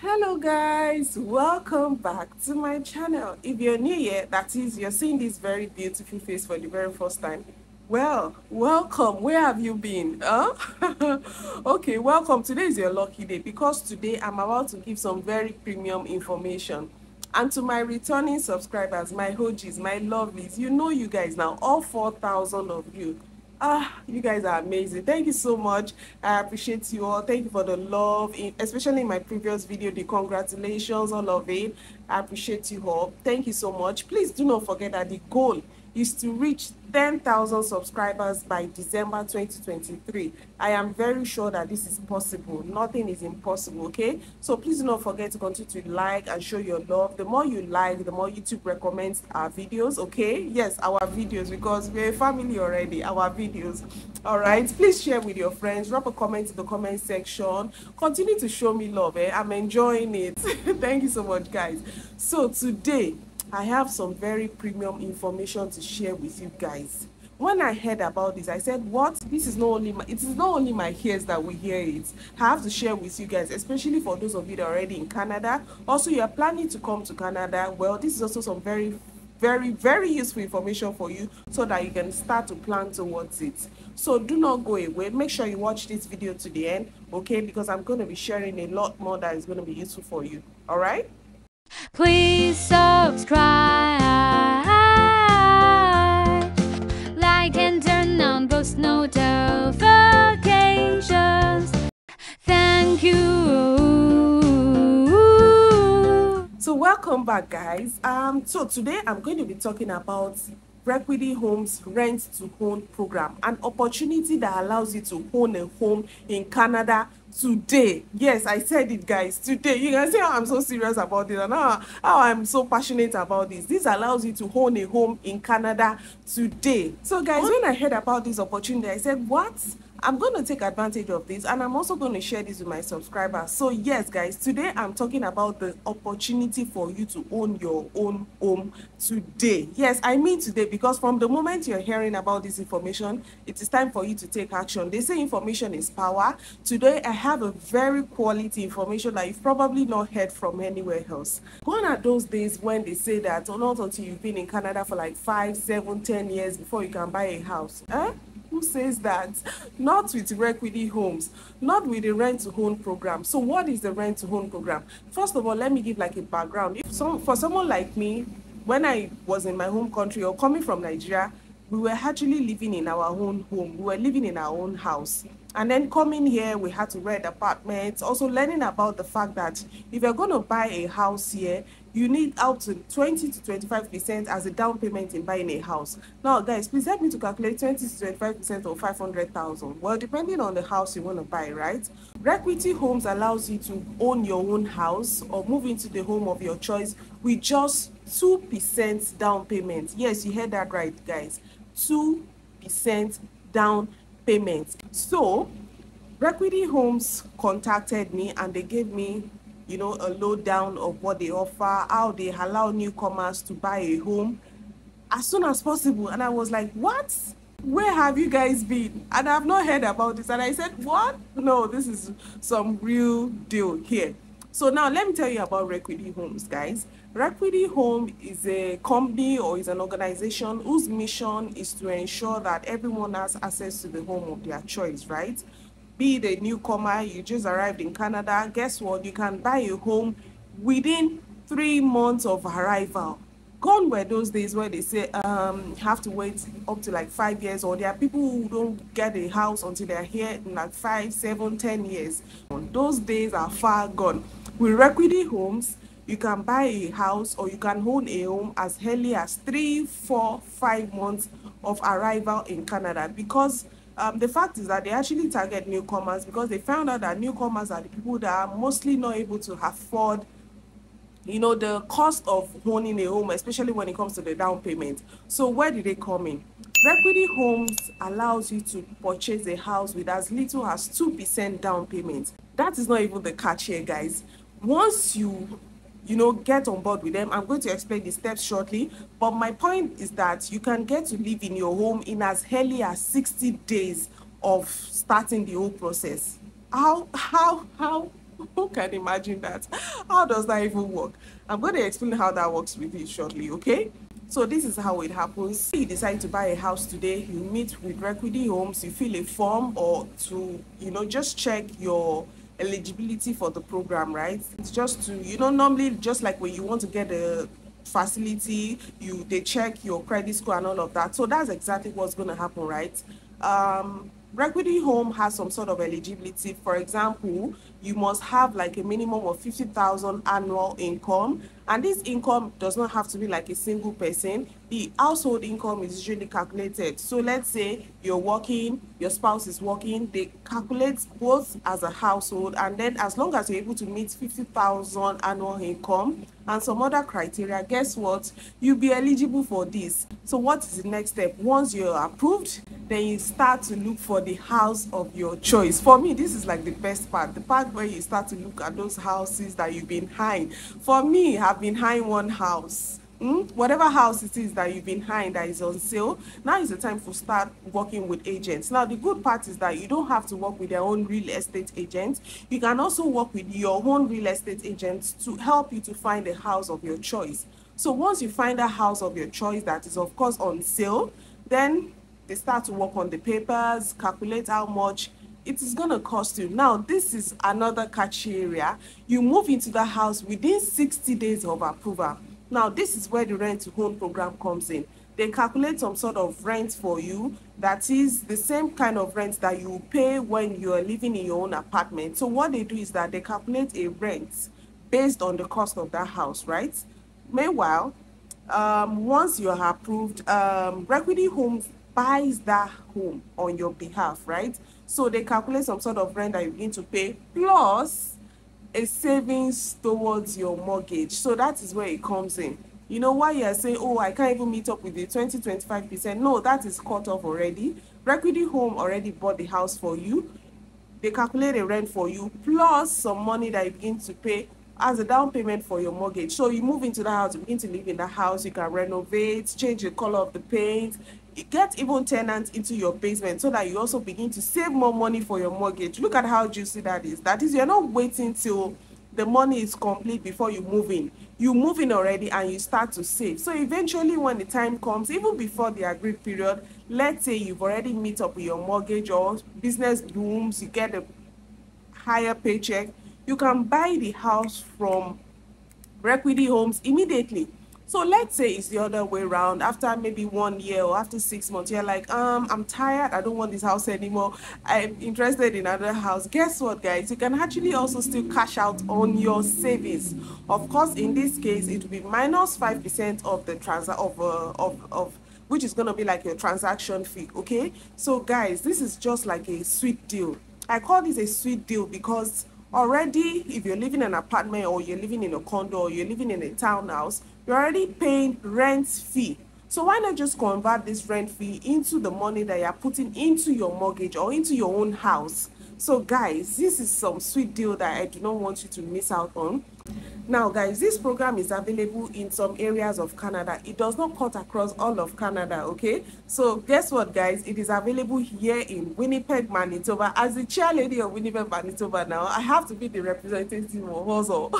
Hello guys, welcome back to my channel. If you're new here, that is, you're seeing this very beautiful face for the very first time, well, welcome. Where have you been, huh? Okay, welcome. Today is your lucky day because today I'm about to give some very premium information. And to my returning subscribers, my OGs, my lovelies, you know you guys now, all 4,000 of you. You guys are amazing. Thank you so much. I appreciate you all. Thank you for the love, especially in my previous video, the congratulations, all of it. I appreciate you all. Thank you so much. Please do not forget that the goal is to reach 10,000 subscribers by December 2023. I am very sure that this is possible. Nothing is impossible, okay? So please do not forget to continue to like and show your love. The more you like, the more YouTube recommends our videos, okay? Yes, our videos, because we're a family already, our videos. All right, please share with your friends. Drop a comment in the comment section. Continue to show me love, eh? I'm enjoying it. Thank you so much, guys. So today, I have some very premium information to share with you guys. When I heard about this, I said, what? This is not only my ears that we hear it. I have to share with you guys, especially for those of you that are already in Canada. Also, you are planning to come to Canada. Well, this is also some very, very useful information for you so that you can start to plan towards it. So do not go away. Make sure you watch this video to the end, okay? Because I'm going to be sharing a lot more that is going to be useful for you, all right? Please subscribe, like and turn on post notifications. Thank you. So welcome back, guys. So today I'm going to be talking about Requity Homes Rent to Own program, an opportunity that allows you to own a home in Canada today. Yes, I said it, guys, today. You can see how I'm so serious about this and how I'm so passionate about this. This allows you to own a home in Canada today. So guys, when I heard about this opportunity, I said, what? I'm going to take advantage of this, and I'm also going to share this with my subscribers. So yes, guys, today I'm talking about the opportunity for you to own your own home today. Yes, I mean today, because from the moment you're hearing about this information, it is time for you to take action. They say information is power. Today, I have a very quality information that you've probably not heard from anywhere else. Gone are those days when they say that, oh, not until you've been in Canada for like 5, 7, 10 years before you can buy a house. Huh? Who says that? Not with Requity Homes, not with the rent to own program. So what is the rent to own program? First of all, let me give like a background. For someone like me, when I was in my home country or coming from Nigeria, we were actually living in our own home. We were living in our own house. And then coming here, we had to rent apartments. Also learning about the fact that if you're going to buy a house here, you need up to 20 to 25% as a down payment in buying a house. Now, guys, please help me to calculate 20 to 25% or 500,000. Well, depending on the house you want to buy, right? Requity Homes allows you to own your own house or move into the home of your choice with just 2% down payment. Yes, you heard that right, guys. 2% down payment. So, Requity Homes contacted me and they gave me, you know, a lowdown of what they offer, how they allow newcomers to buy a home as soon as possible. And I was like, what? Where have you guys been? And I've not heard about this. And I said, what? No, this is some real deal here. So now let me tell you about Requity Homes, guys. Requity Home is a company or is an organization whose mission is to ensure that everyone has access to the home of their choice, right? Be the newcomer, you just arrived in Canada, guess what? You can buy a home within 3 months of arrival. Gone were those days where they say you have to wait up to like 5 years, or there are people who don't get a house until they're here in like 5, 7, 10 years. Those days are far gone. With Requity Homes, you can buy a house or you can own a home as early as 3, 4, 5 months of arrival in Canada, because the fact is that they actually target newcomers, because they found out that newcomers are the people that are mostly not able to afford, you know, the cost of owning a home, especially when it comes to the down payment. So where did they come in? Requity Homes allows you to purchase a house with as little as 2% down payment. That is not even the catch here, guys. Once you you know, get on board with them. I'm going to explain the steps shortly, but my point is that you can get to live in your home in as early as 60 days of starting the whole process. Who can imagine that? How does that even work? I'm going to explain how that works with you shortly, okay? So this is how it happens. If you decide to buy a house today, you meet with Requity Homes, you fill a form or to, you know, just check your eligibility for the program, right? It's just to, you know, normally just like when you want to get a facility, they check your credit score and all of that. So that's exactly what's going to happen, right? Requity Home has some sort of eligibility. For example, you must have like a minimum of 50,000 annual income, and this income does not have to be like a single person. The household income is usually calculated. So let's say you're working, your spouse is working, they calculate both as a household, and then as long as you're able to meet 50,000 annual income and some other criteria, guess what? You'll be eligible for this. So what is the next step? Once you're approved, then you start to look for the house of your choice. For me, this is like the best part, the part where you start to look at those houses that you've been eyeing. For me, I've been eyeing one house. Whatever house it is that you've been eyeing that is on sale, now is the time to start working with agents. Now, the good part is that you don't have to work with their own real estate agents. You can also work with your own real estate agents to help you to find a house of your choice. So once you find a house of your choice that is, of course, on sale, then they start to work on the papers, calculate how much it is going to cost you. Now, this is another catchy area. You move into the house within 60 days of approval. Now, this is where the rent to own program comes in. They calculate some sort of rent for you that is the same kind of rent that you pay when you are living in your own apartment. So what they do is that they calculate a rent based on the cost of that house, right? Meanwhile, once you are approved, Requity Homes buys that home on your behalf, right? So they calculate some sort of rent that you begin to pay plus a savings towards your mortgage. So that is where it comes in. You know why you are saying, oh, I can't even meet up with the 20-25%? No, that is cut off already. Requity Home already bought the house for you. They calculate a rent for you plus some money that you begin to pay as a down payment for your mortgage. So you move into the house, you begin to live in the house, you can renovate, change the color of the paint, get even tenants into your basement so that you also begin to save more money for your mortgage. Look at how juicy that is. That is, you're not waiting till the money is complete before you move in. You move in already and you start to save. So eventually when the time comes, even before the agreed period, let's say you've already met up with your mortgage or business booms, you get a higher paycheck, you can buy the house from Requity Homes immediately. So let's say it's the other way around. After maybe 1 year or after 6 months, you're like, I'm tired, I don't want this house anymore, I'm interested in another house. Guess what, guys? You can actually also still cash out on your savings. Of course, in this case, it will be minus 5% of the which is going to be like your transaction fee, okay? So guys, this is just like a sweet deal. I call this a sweet deal because already, if you're living in an apartment or you're living in a condo or you're living in a townhouse, you're already paying rent fee. So why not just convert this rent fee into the money that you're putting into your mortgage or into your own house? So guys, this is some sweet deal that I do not want you to miss out on. Now guys, this program is available in some areas of Canada. It does not cut across all of Canada, okay? So guess what, guys? It is available here in Winnipeg, Manitoba. As the chair lady of Winnipeg, Manitoba now, I have to be the representative also.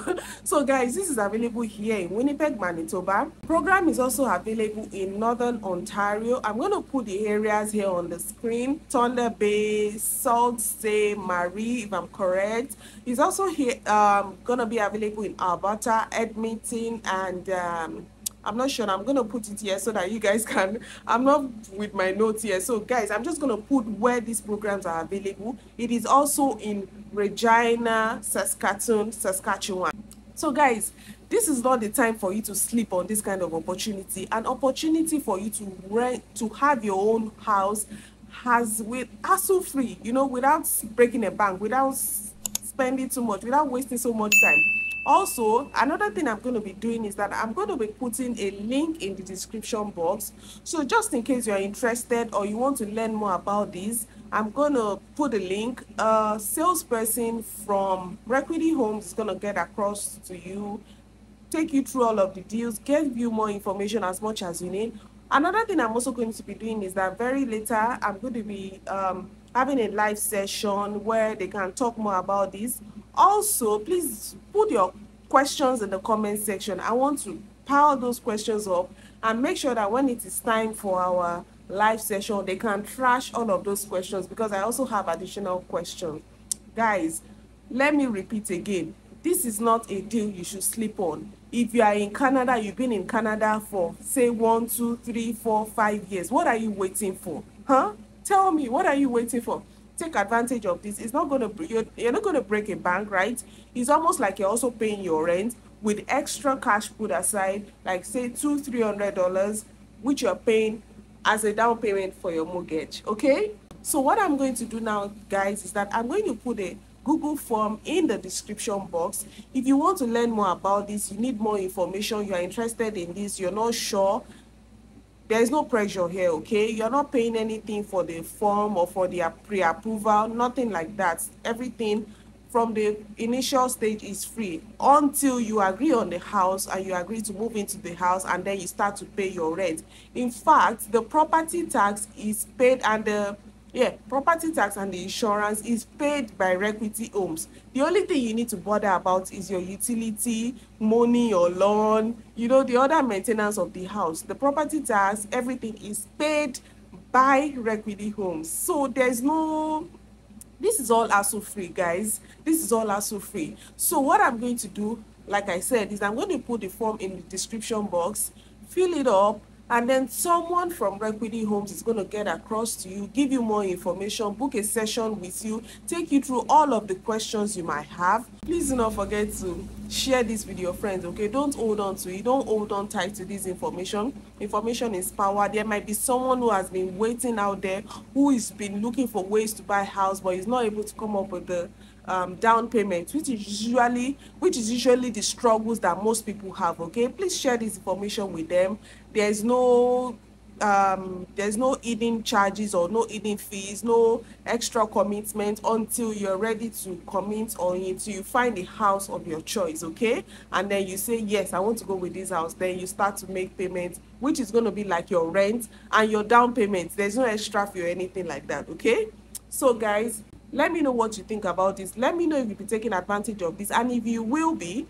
So guys, this is available here in Winnipeg, Manitoba. Program is also available in Northern Ontario. I'm going to put the areas here on the screen. Thunder Bay, Sault Ste Marie, if I'm correct. It's also here, going to be available in Alberta, Edmonton, and I'm not sure. I'm going to put it here so that you guys can, I'm not with my notes here. So guys, I'm just going to put where these programs are available. It is also in Regina, Saskatoon, Saskatchewan. So guys, this is not the time for you to sleep on this kind of opportunity. An opportunity for you to rent, to have your own house with hassle-free, you know, without breaking a bank, without spending too much, without wasting so much time. Also, another thing I'm going to be doing is that I'm going to be putting a link in the description box. So just in case you're interested or you want to learn more about this, I'm going to put a link. A salesperson from Requity Homes is going to get across to you take you through all of the deals, give you more information as much as you need. Another thing I'm also going to be doing is that very later, I'm going to be having a live session where they can talk more about this. Also, please put your questions in the comment section. I want to pile those questions up and make sure that when it is time for our live session, they can trash all of those questions, because I also have additional questions. Guys, let me repeat again, this is not a deal you should sleep on. If you are in Canada, you've been in Canada for say 1, 2, 3, 4, 5 years, what are you waiting for? Huh? Tell me, what are you waiting for? Take advantage of this. It's not going to, you're not going to break a bank, right? It's almost like you're also paying your rent with extra cash put aside, like say $200-300, which you're paying as a down payment for your mortgage. Okay, so what I'm going to do now, guys, is that I'm going to put a Google form in the description box. If you want to learn more about this, you need more information, you're interested in this, you're not sure, there's no pressure here. Okay, you're not paying anything for the form or for the pre-approval, nothing like that. Everything from the initial stage is free until you agree on the house and you agree to move into the house, and then you start to pay your rent. In fact, the property tax is paid, and the property tax and the insurance is paid by Requity Homes. The only thing you need to bother about is your utility, money or loan, you know, the other maintenance of the house. The property tax, everything is paid by Requity Homes. So there's no, this is all hassle free, guys. This is all hassle free. So what I'm going to do, like I said, is I'm going to put the form in the description box, fill it up, and then someone from Requity Homes is going to get across to you, give you more information, book a session with you, take you through all of the questions you might have. Please do not forget to share this with your friends, okay? Don't hold on to it. Don't hold on tight to this information. Information is power. There might be someone who has been waiting out there, who has been looking for ways to buy a house, but is not able to come up with the down payment, which is usually the struggles that most people have. Okay, please share this information with them. There's no hidden charges or no hidden fees, no extra commitment until you're ready to commit, or until you find a house of your choice. Okay, and then you say, yes, I want to go with this house. Then you start to make payments, which is going to be like your rent and your down payments. There's no extra fee or anything like that. Okay, so guys, let me know what you think about this. Let me know if you'll be taking advantage of this. And if you will be,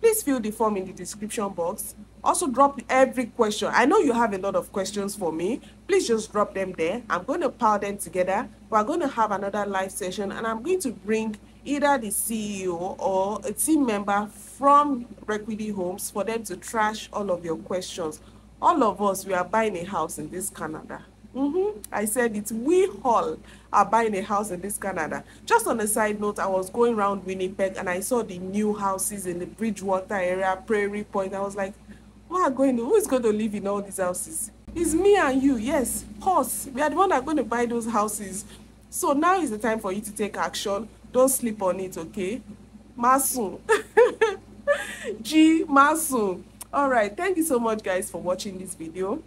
please fill the form in the description box. Also, drop every question. I know you have a lot of questions for me. Please just drop them there. I'm going to pile them together. We're going to have another live session, and I'm going to bring either the CEO or a team member from Requity Homes for them to trash all of your questions. All of us, we are buying a house in this Canada. I said it, we all are buying a house in this Canada. Just on a side note, I was going around Winnipeg and I saw the new houses in the Bridgewater area, Prairie Point. I was like, who's going to live in all these houses? It's me and you, yes, us. We are the one that are going to buy those houses. So now is the time for you to take action. Don't sleep on it, okay? Masun. G. Masun. All right, thank you so much, guys, for watching this video.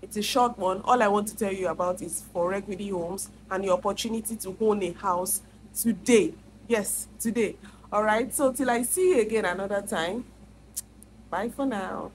It's a short one. All I want to tell you about is for Requity Homes and the opportunity to own a house today. Yes, today. All right. So till I see you again another time, bye for now.